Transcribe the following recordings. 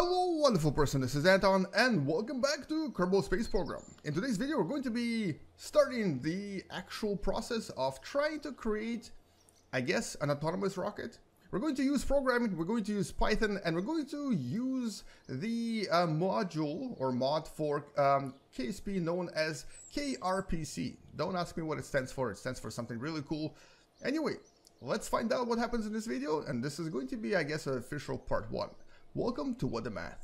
Hello wonderful person, this is Anton and welcome back to Kerbal Space Program. In today's video we're going to be starting the actual process of trying to create, I guess, an autonomous rocket. We're going to use programming, we're going to use Python, and we're going to use the module or mod for KSP known as KRPC. Don't ask me what it stands for something really cool. Anyway, let's find out what happens in this video, and this is going to be, I guess, an official part one. Welcome to What Da Math.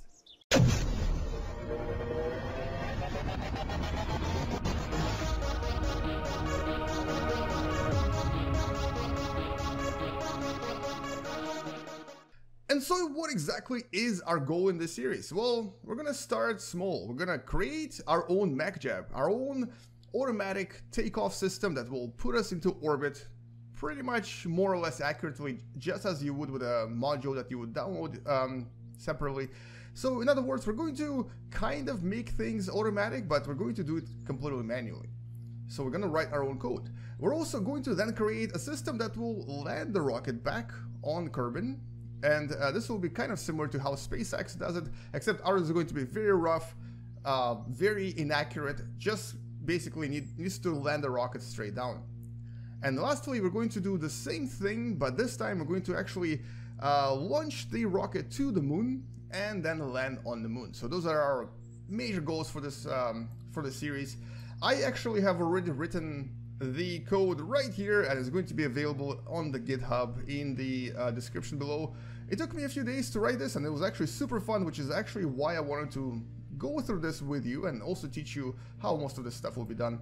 And so what exactly is our goal in this series? Well, we're gonna start small. We're gonna create our own MechJeb, our own automatic takeoff system that will put us into orbit pretty much more or less accurately, just as you would with a module that you would download separately. So in other words, we're going to kind of make things automatic, but we're going to do it completely manually. So we're going to write our own code. We're also going to then create a system that will land the rocket back on Kerbin, and this will be kind of similar to how SpaceX does it, except ours is going to be very rough, very inaccurate, just basically needs to land the rocket straight down. And lastly, we're going to do the same thing, but this time we're going to actually launch the rocket to the moon and then land on the moon. So those are our major goals for this series. I actually have already written the code right here, and it's going to be available on the GitHub in the description below. It took me a few days to write this, and it was actually super fun, which is actually why I wanted to go through this with you and also teach you how most of this stuff will be done.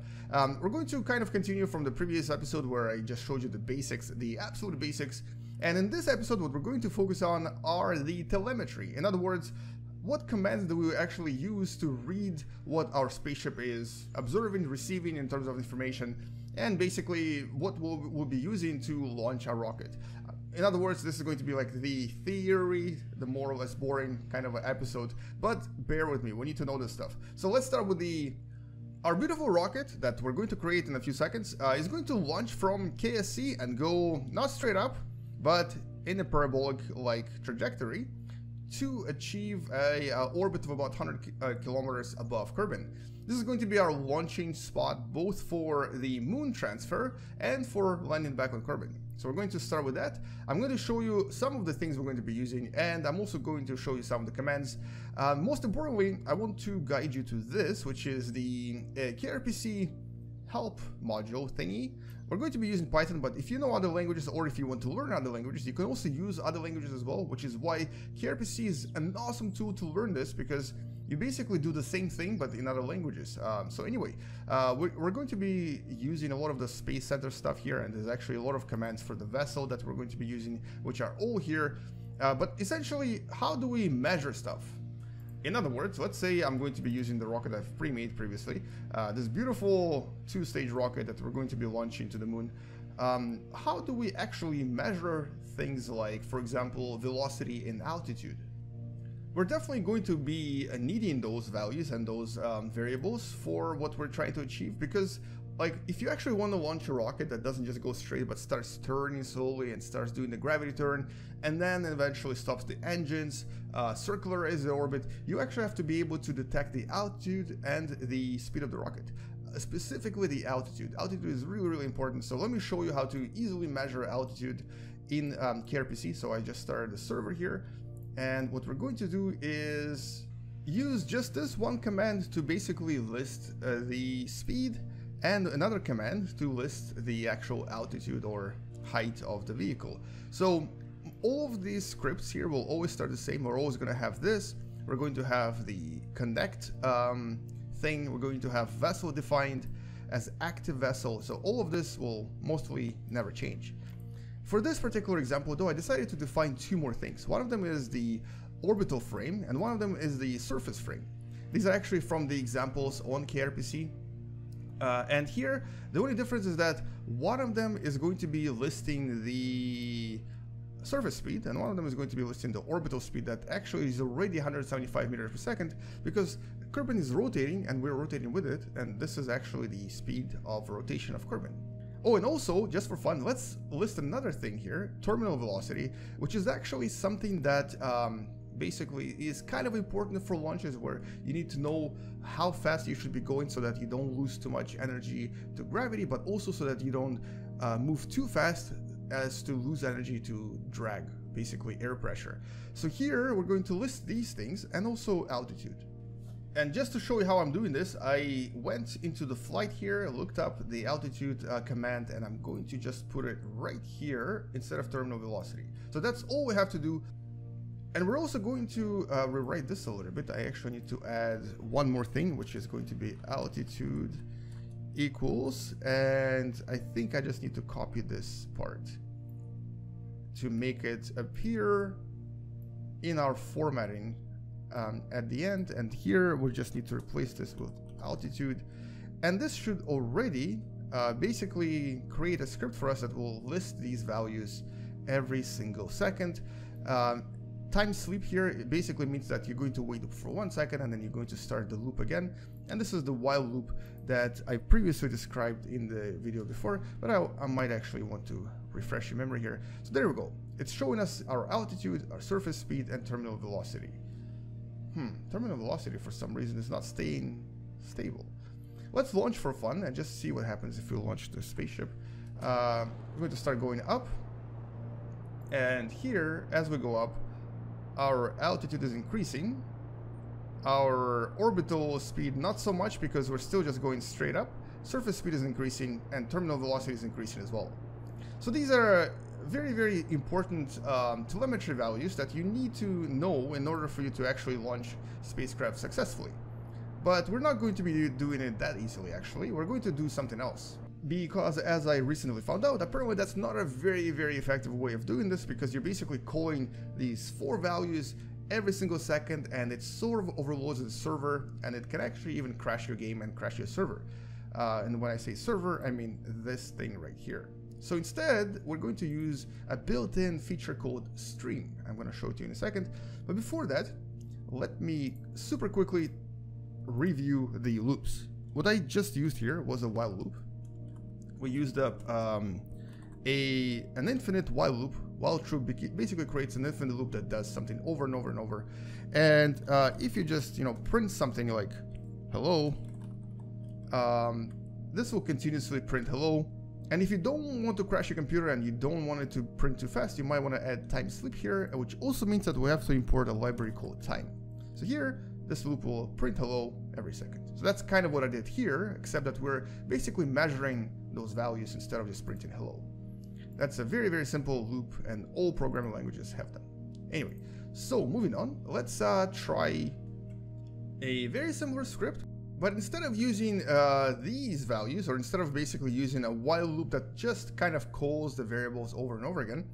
We're going to kind of continue from the previous episode where I just showed you the basics, the absolute basics. And in this episode, what we're going to focus on are the telemetry. In other words, what commands do we actually use to read what our spaceship is observing, receiving in terms of information, and basically what we'll be using to launch our rocket. In other words, this is going to be like the theory, the more or less boring kind of episode, but bear with me, we need to know this stuff. So let's start with our beautiful rocket that we're going to create in a few seconds. Is going to launch from KSC and go not straight up, but in a parabolic-like trajectory to achieve a orbit of about 100 kilometers above Kerbin. This is going to be our launching spot both for the moon transfer and for landing back on Kerbin. So we're going to start with that. I'm going to show you some of the things we're going to be using, and I'm also going to show you some of the commands. Most importantly, I want to guide you to this, which is the KRPC help module thingy. We're going to be using Python, but if you know other languages, or if you want to learn other languages, you can also use other languages as well, which is why KRPC is an awesome tool to learn this, because you basically do the same thing, but in other languages. So anyway, we're going to be using a lot of the Space Center stuff here, and there's actually a lot of commands for the vessel that we're going to be using, which are all here. But essentially, how do we measure stuff? In other words, let's say I'm going to be using the rocket I've pre-made previously, this beautiful two-stage rocket that we're going to be launching to the moon. How do we actually measure things like, for example, velocity and altitude? We're definitely going to be needing those values and those variables for what we're trying to achieve, because like if you actually want to launch a rocket that doesn't just go straight but starts turning slowly and starts doing the gravity turn and then eventually stops the engines, circularizes the orbit, you actually have to be able to detect the altitude and the speed of the rocket. Specifically the altitude. Altitude is really, really important, so let me show you how to easily measure altitude in KRPC. So I just started the server here. And what we're going to do is use just this one command to basically list the speed and another command to list the actual altitude or height of the vehicle. So all of these scripts here will always start the same. We're always going to have this. We're going to have the connect thing. We're going to have vessel defined as active vessel. So all of this will mostly never change. For this particular example, though, I decided to define two more things. One of them is the orbital frame, and one of them is the surface frame. These are actually from the examples on KRPC. And here, the only difference is that one of them is going to be listing the surface speed, and one of them is going to be listing the orbital speed that actually is already 175 meters per second, because Kerbin is rotating, and we're rotating with it, and this is actually the speed of rotation of Kerbin. Oh, and also, just for fun, let's list another thing here, terminal velocity, which is actually something that basically is kind of important for launches where you need to know how fast you should be going so that you don't lose too much energy to gravity, but also so that you don't move too fast as to lose energy to drag, basically air pressure. So here we're going to list these things and also altitude. And just to show you how I'm doing this, I went into the flight here, looked up the altitude command, and I'm going to just put it right here instead of terminal velocity. So that's all we have to do. And we're also going to rewrite this a little bit. I actually need to add one more thing, which is going to be altitude equals, and I think I just need to copy this part to make it appear in our formatting at the end. And here we just need to replace this with altitude, and this should already basically create a script for us that will list these values every single second. Time sleep here, it basically means that you're going to wait for 1 second and then you're going to start the loop again, and this is the while loop that I previously described in the video before, but I might actually want to refresh your memory here. So there we go, it's showing us our altitude, our surface speed, and terminal velocity. Terminal velocity for some reason is not staying stable. Let's launch for fun and just see what happens if we launch the spaceship. We're going to start going up, and here as we go up our altitude is increasing, our orbital speed not so much because we're still just going straight up, surface speed is increasing, and terminal velocity is increasing as well. So these are very, very important telemetry values that you need to know in order for you to actually launch spacecraft successfully. But we're not going to be doing it that easily, actually. We're going to do something else, because as I recently found out, apparently that's not a very, very effective way of doing this, because you're basically calling these 4 values every single second, and it sort of overloads the server, and it can actually even crash your game and crash your server. And when I say server, I mean this thing right here. So instead, we're going to use a built-in feature called Stream. I'm going to show it to you in a second. But before that, let me super quickly review the loops. What I just used here was a while loop. We used up an infinite while loop. While true basically creates an infinite loop that does something over and over and over. And if you just print something like hello, this will continuously print hello. And if you don't want to crash your computer and you don't want it to print too fast, you might want to add time sleep here, which also means that we have to import a library called time. So here, this loop will print hello every second. So that's kind of what I did here, except that we're basically measuring those values instead of just printing hello. That's a very, very simple loop, and all programming languages have them. Anyway, so moving on, let's try a very similar script. But instead of using these values, or instead of basically using a while loop that just kind of calls the variables over and over again,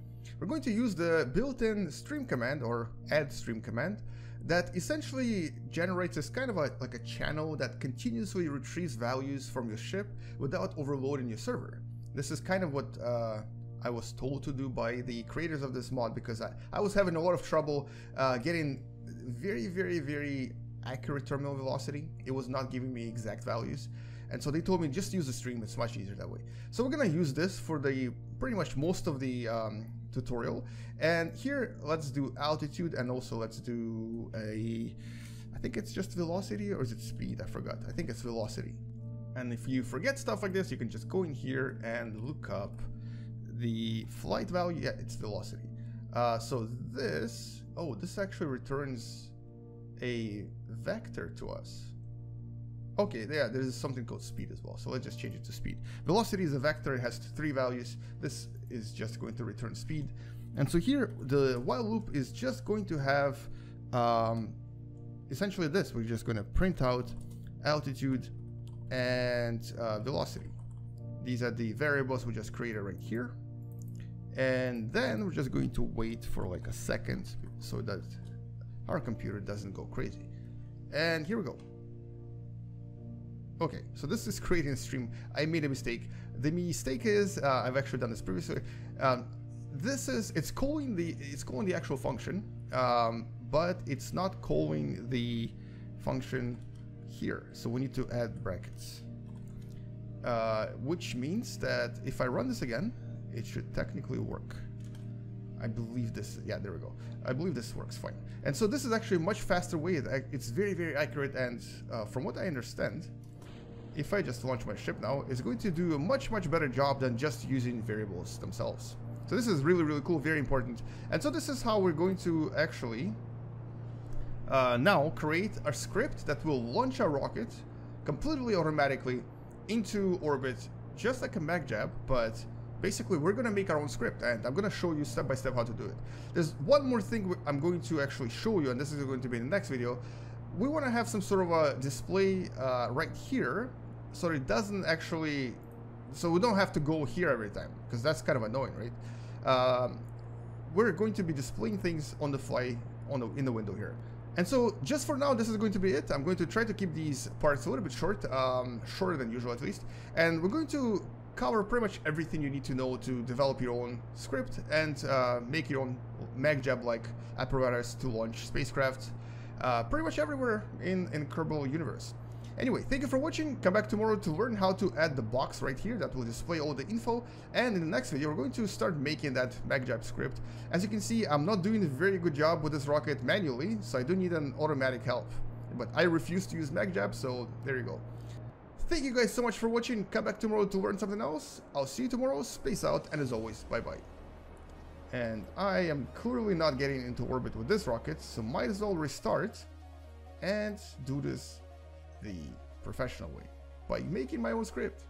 we're going to use the built-in stream command, or add stream command, that essentially generates this kind of like a channel that continuously retrieves values from your ship without overloading your server. This is kind of what I was told to do by the creators of this mod, because I was having a lot of trouble getting very, very, very accurate terminal velocity. It was not giving me exact values, and so they told me just use the stream, it's much easier that way. So we're gonna use this for the pretty much most of the tutorial. And here let's do altitude, and also let's do I think it's just velocity, or is it speed? I forgot. I think it's velocity. And if you forget stuff like this, you can just go in here and look up the flight value. Yeah, it's velocity. So this, oh, this actually returns a vector to us. Okay, yeah, there's something called speed as well, so let's just change it to speed. Velocity is a vector, it has 3 values. This is just going to return speed. And so here the while loop is just going to have essentially this. We're just going to print out altitude and velocity. These are the variables we just created right here, and then we're just going to wait for like a second so that our computer doesn't go crazy. And here we go. Okay, so this is creating a stream. I made a mistake. The mistake is I've actually done this previously. This is it's calling the actual function, but it's not calling the function here. So we need to add brackets, which means that if I run this again, it should technically work. I believe this, yeah, there we go. I believe this works fine. And so this is actually a much faster way. It's very, very accurate. And from what I understand, if I just launch my ship now, it's going to do a much, much better job than just using variables themselves. So this is really, really cool, very important. And so this is how we're going to actually now create a script that will launch a rocket completely automatically into orbit, just like a MechJeb, but basically we're going to make our own script, and I'm going to show you step by step how to do it. There's one more thing I'm going to actually show you, and this is going to be in the next video. We want to have some sort of a display right here, so it doesn't actually, so we don't have to go here every time, because that's kind of annoying, right? We're going to be displaying things on the fly in the window here. And so just for now, this is going to be it. I'm going to try to keep these parts a little bit short, shorter than usual at least. And we're going to cover pretty much everything you need to know to develop your own script and make your own MechJeb-like apparatus to launch spacecraft pretty much everywhere in Kerbal universe. Anyway, thank you for watching. Come back tomorrow to learn how to add the box right here that will display all the info. And in the next video, we're going to start making that MechJeb script. As you can see, I'm not doing a very good job with this rocket manually, so I do need an automatic help. But I refuse to use MechJeb, so there you go. Thank you guys so much for watching. Come back tomorrow to learn something else. I'll see you tomorrow. Space out, and as always, bye-bye. And I am clearly not getting into orbit with this rocket, so might as well restart and do this the professional way by making my own script.